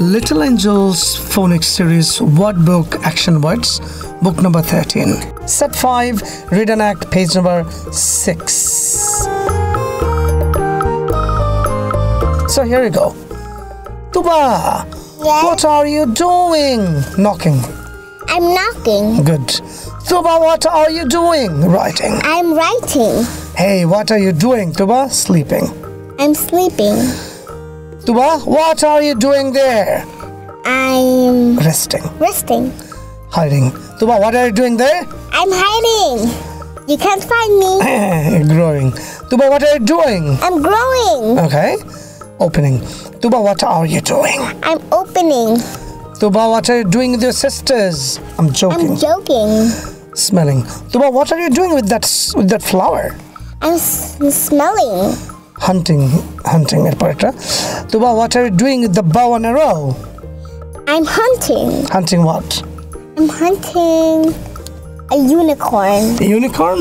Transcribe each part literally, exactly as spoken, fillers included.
Little Angels Phonics Series Word Book Action Words, book number thirteen. Set five, Read and Act, page number six. So here we go. Tuba, yes? What are you doing? Knocking. I'm knocking. Good. Tuba, what are you doing? Writing. I'm writing. Hey, what are you doing, Tuba? Sleeping. I'm sleeping. Tuba, what are you doing there? I'm... Resting. Resting. Hiding. Tuba, what are you doing there? I'm hiding. You can't find me. Growing. Tuba, what are you doing? I'm growing. Okay. Opening. Tuba, what are you doing? I'm opening. Tuba, what are you doing with your sisters? I'm joking. I'm joking. Smelling. Tuba, what are you doing with that with that flower? I'm s smelling. Hunting, hunting. Tuba, what are you doing with the bow and arrow? I'm hunting. Hunting what? I'm hunting a unicorn. A unicorn?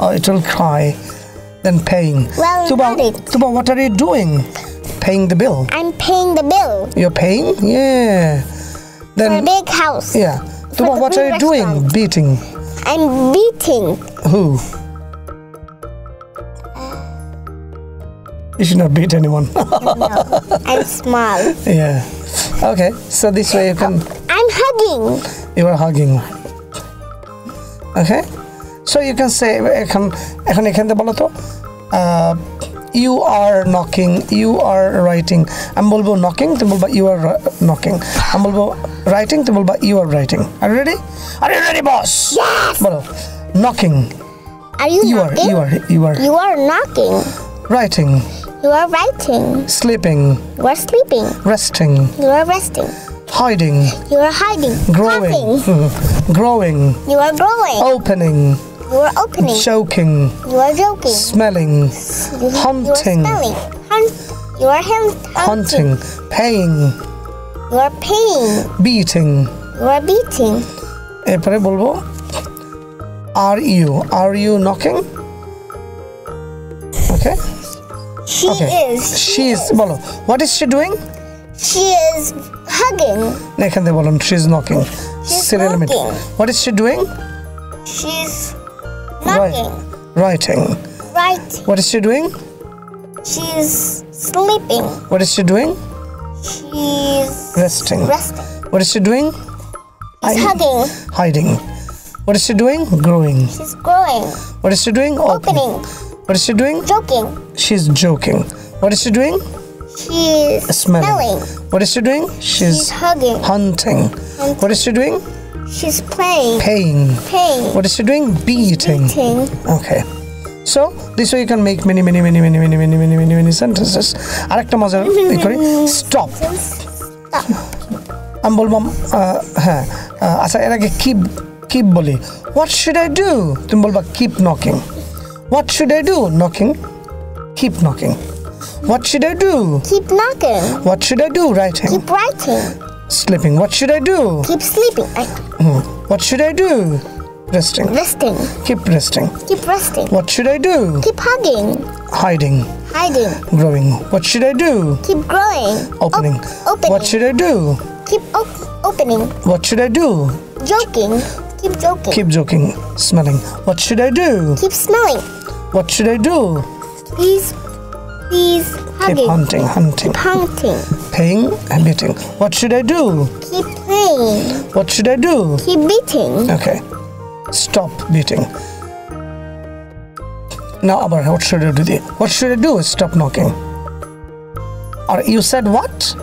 Oh, it will cry. Then paying. Well, Tuba, it. Tuba, what are you doing? Paying the bill. I'm paying the bill. You're paying? Yeah. Then, for a big house. Yeah. Tuba, what are you doing? Beating. I'm beating. Who? You should not beat anyone. No, I'm small. Yeah. Okay. So this way you can... I'm hugging. You are hugging. Okay. So you can say... Uh, you are knocking. You are writing. I'm knocking. You are knocking. I'm writing. You are writing. Are you ready? Are you ready, boss? Yes! Knocking. Are you, you knocking? Are, you are. You are. You are knocking. Writing. You are writing. Sleeping. You are sleeping. Resting. You are resting. Hiding. You are hiding. Growing. Growing. You are growing. Opening. You are opening. Joking. You are joking. Smelling. You, hunting. You are smelling. Hunt, you are hunting. Hunting. Paying. You are paying. Beating. You are beating. Are you? Are you knocking? Okay. She okay. is. She, she is. is. Bolo. What is she doing? She is hugging. Nekhande bolon. She is knocking. She's knocking. What is she doing? She's knocking. Writing. Writing. What is she doing? She's sleeping. What is she doing? She's resting. Resting. What is she doing? She's hugging. Hiding. What is she doing? Growing. She's growing. What is she doing? Opening. Opening. What is she doing? Joking. She's joking. What is she doing? She's smelling. smelling. What is she doing? She's, She's hugging. Hunting. Hunting. What is she doing? She's playing. Paying. Paying. What is she doing? Beating. Beating. Okay. So, this way you can make many, many, many, many, many, many, many, many, many sentences. Arekta moja kori. Stop. Stop. Am bolbam. Ha. Asa erage keep keep boli. What should I do? Tum bolba keep knocking. What should I do? Knocking. Keep knocking. What should I do? Keep knocking. What should I do? Writing. Keep writing. Sleeping. What should I do? Keep sleeping. Mm. What should I do? Resting. Resting. Keep resting. Keep resting. What should I do? Keep hugging. Hiding. Hiding. Growing. What should I do? Keep growing. Opening. O opening. What should I do? Keep op opening. What should I do? Joking. Keep joking. Keep joking. Smelling. What should I do? Keep smelling. What should I do? Please, please hugging. Keep hunting, hunting. Keep hunting. Paying and beating. What should I do? Keep playing. What should I do? Keep beating. Okay. Stop beating. Now, Abar, what should I do? What should I do? Stop knocking. Or you said what?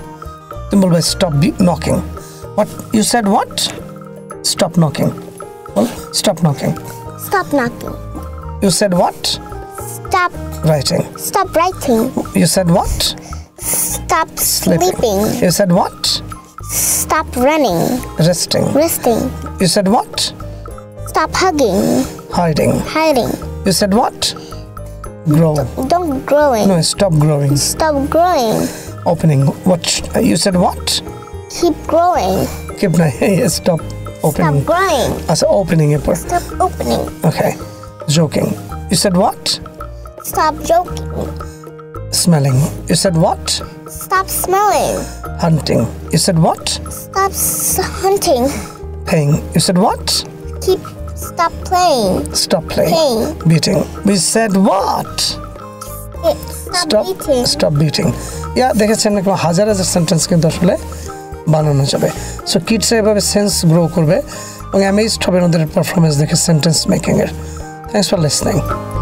Timbalbai, stop knocking. What? You said what? Stop knocking. Well, stop knocking. Stop knocking. You said what? Stop writing. Stop writing. You said what? Stop sleeping. sleeping. You said what? Stop running. Resting. Resting. You said what? Stop hugging. Hiding. Hiding. You said what? Grow. D don't growing. No, stop growing. Stop growing. Opening. What? You said what? Keep growing. Keep. Yes, stop. Opening. Stop growing. As opening. Stop opening. Okay. Joking. You said what? Stop joking. smelling. You said what? Stop smelling. Hunting. You said what? Stop s hunting. Playing. You said what? Keep. Stop playing. Stop playing. Playing. Beating. We said what? Stop, stop beating. Stop beating. Yeah, দেখেছেন একদম হাজার হাজার sentence কিন্তু আসলে বানানো যাবে। So kids এভাবে sense grow করবে এবং amazed হবে ওদের performance দেখে sentence making এর। Thanks for listening.